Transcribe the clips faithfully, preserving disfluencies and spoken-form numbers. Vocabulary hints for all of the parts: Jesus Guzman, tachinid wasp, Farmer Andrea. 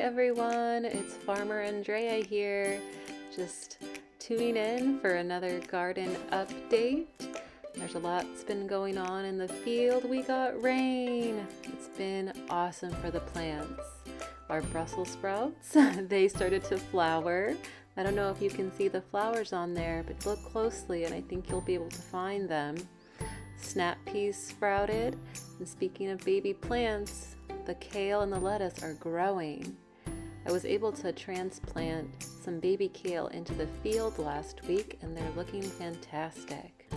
Hi everyone, it's Farmer Andrea here, just tuning in for another garden update. There's a lot's been going on in the field. We got rain. It's been awesome for the plants. Our Brussels sprouts, they started to flower. I don't know if you can see the flowers on there, but look closely and I think you'll be able to find them. Snap peas sprouted, and speaking of baby plants, the kale and the lettuce are growing. I was able to transplant some baby kale into the field last week and they're looking fantastic.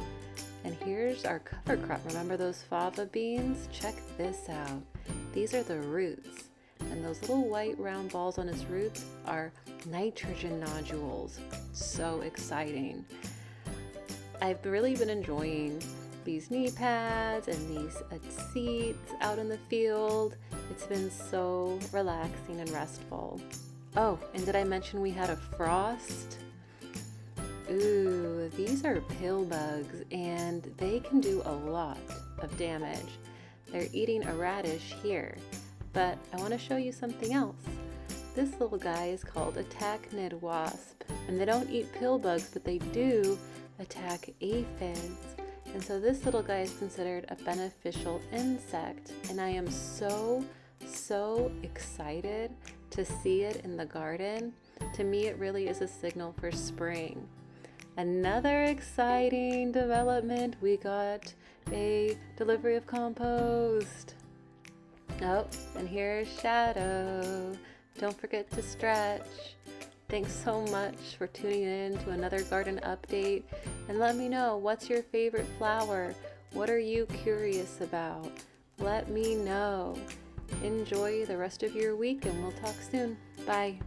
And here's our cover crop. Remember those fava beans? Check this out. These are the roots. And those little white round balls on its roots are nitrogen nodules. So exciting. I've really been enjoying these knee pads and these seats out in the field. It's been so relaxing and restful. Oh, and did I mention we had a frost? Ooh, these are pill bugs and they can do a lot of damage. They're eating a radish here, but I want to show you something else. This little guy is called a tachinid wasp, and they don't eat pill bugs, but they do attack aphids. And so this little guy is considered a beneficial insect, and I am so, so excited to see it in the garden. To me, it really is a signal for spring. Another exciting development, we got a delivery of compost. Oh, and here's Shadow. Don't forget to stretch. Thanks so much for tuning in to another garden update, and let me know, what's your favorite flower? What are you curious about? Let me know. Enjoy the rest of your week and we'll talk soon. Bye.